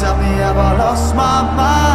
tell me have I lost my mind?